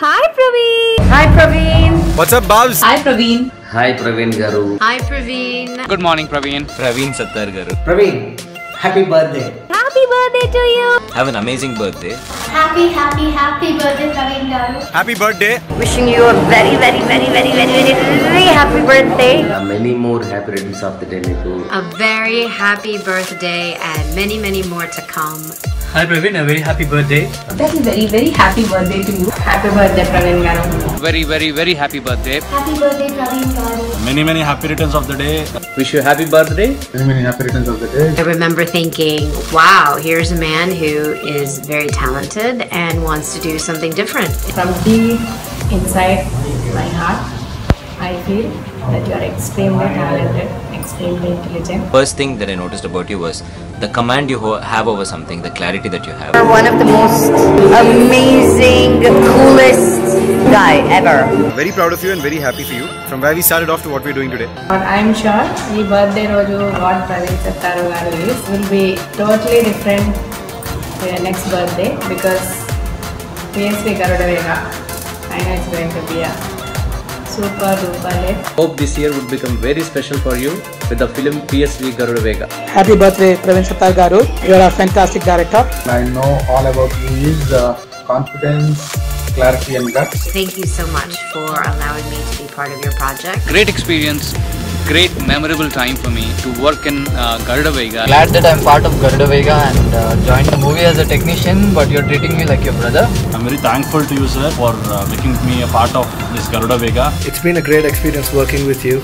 Hi Praveen. Hi Praveen. What's up, Babs? Hi Praveen. Hi Praveen Garu. Hi Praveen. Good morning Praveen. Praveen Sattaru Garu. Praveen, happy birthday. Happy birthday to you. Have an amazing birthday. Happy birthday Praveen Garu. Happy birthday. Wishing you a very, very happy birthday. Many more happy returns of the day too. A very happy birthday and many more to come. Hi Praveen, a very happy birthday. Very happy birthday to you. Happy birthday Praveen Garu. Very happy birthday. Happy birthday Praveen Garu. Many happy returns of the day. Wish you a happy birthday. Many happy returns of the day. I remember thinking, wow, here's a man who is very talented and wants to do something different. From deep inside my heart, I feel that you are extremely talented, extremely intelligent. First thing that I noticed about you was the command you have over something, the clarity that you have. You're one of the most amazing, coolest guy ever. Very proud of you and very happy for you. From where we started off to what we're doing today. I'm sure the birthday roju what Praveen Sattaru Garu is will be totally different for your next birthday because PSV Garuda Vega, I know it's going to be a super duper hit. Hope this year would become very special for you with the film PSV Garuda Vega. Happy birthday Praveen Sattaru Garu. You are a fantastic director. I know all about you is confidence, clarity and guts. Thank you so much for allowing me to be part of your project. Great experience, great memorable time for me to work in Garuda Vega. Glad that I'm part of Garuda Vega and joined the movie as a technician, but you're treating me like your brother. I'm very thankful to you sir for making me a part of this Garuda Vega. It's been a great experience working with you,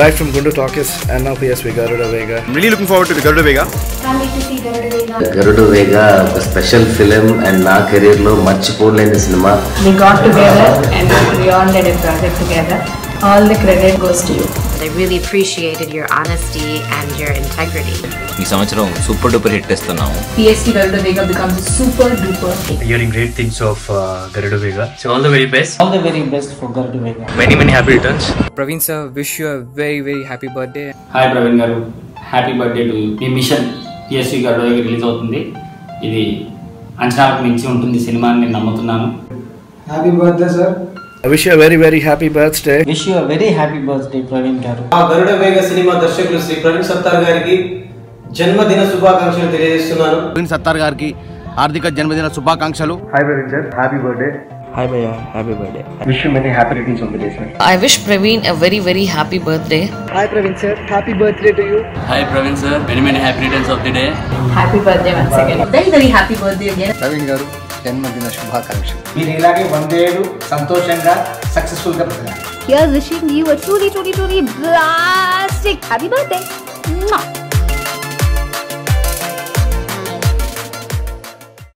right from Gundu Talkies and now PSV Garuda Vega. I'm really looking forward to the Garuda Vega. Can't wait to see Garuda Vega. Garuda Vega is a special film and my career lo much in the cinema. We got together and we all did a project together. All the credit goes to you. I really appreciated your honesty and your integrity. I am super duper hit test now. PSV Garuda Vega becomes a super duper hit. Hearing great things of Garuda Vega. So all the very best. All the very best for Garuda Vega. Many happy returns. Praveen sir, wish you a very happy birthday. Hi Praveen Garu. Happy birthday to you. My mission PSV Garuda Vega release avutundi. Idi anchanaku minchi untundi cinema ani nenu nammutunnanu. Happy birthday sir. I wish you a very happy birthday. Wish you a very happy birthday Praveen Garu. Garuda Vega cinema darshakulu Shri Praveen Sattaru gariki janmadina shubhakankshalu teliyajestunnaru. Praveen Sattaru gariki hardika janmadina shubhakankshalu. Hi Praveen sir, happy birthday. Hi Bhaiya, happy birthday. Wish you many happy returns of the day sir. I wish Praveen a very happy birthday. Hi Praveen sir, happy birthday to you. Hi Praveen sir, many happy returns of the day. Happy birthday once again. Very happy birthday again. Praveen Garu. జన్మదిన శుభాకాంక్షలు. మీరు ఇలాగే వందేళ్ళు సంతోషంగా successful గా బతకాలి. Here wishing you a truly blastic happy birthday.